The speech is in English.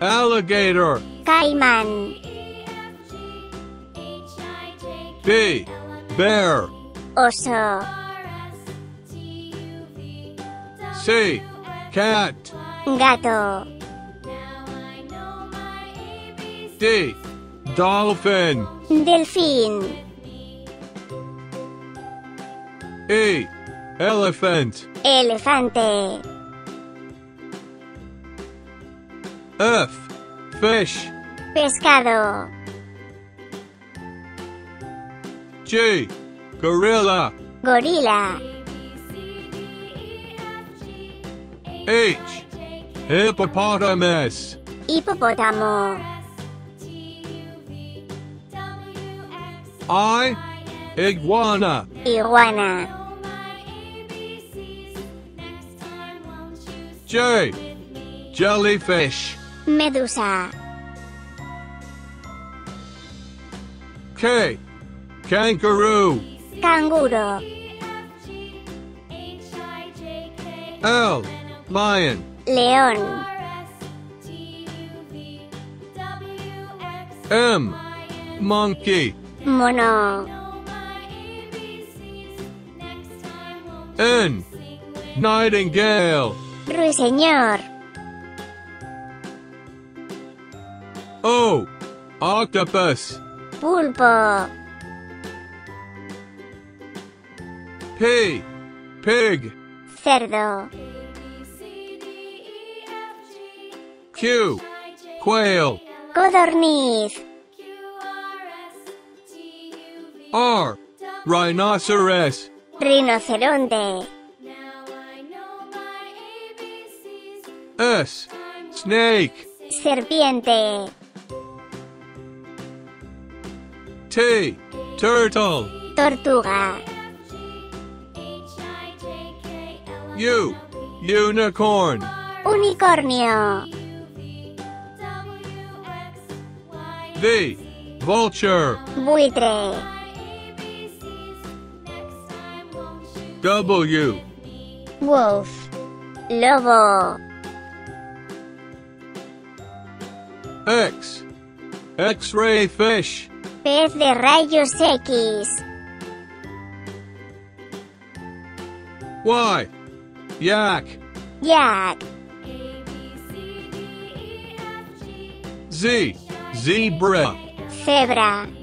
Alligator. Caimán. B, bear. Oso. C, cat. Gato. D, dolphin. Delfín. E, elephant. Elefante. F, fish. Pescado. G, gorilla. Gorila. H, hippopotamus. Hipopótamo. I, iguana. Iguana. J, jellyfish. Medusa. K, kangaroo. Canguro. L, lion. León. M, monkey. Mono. N, nightingale. Ruiseñor. O, octopus. Pulpo. P, pig. Cerdo. Q, quail. Codorniz. R, rhinoceros. Rinoceronte. S, snake. Serpiente. T, turtle. Tortuga. U, unicorn. Unicornio. V, vulture. Buitre. W, wolf. Lobo. X, x-ray fish. Pez de rayos X. Y, yak. Yak. Z, zebra. Zebra.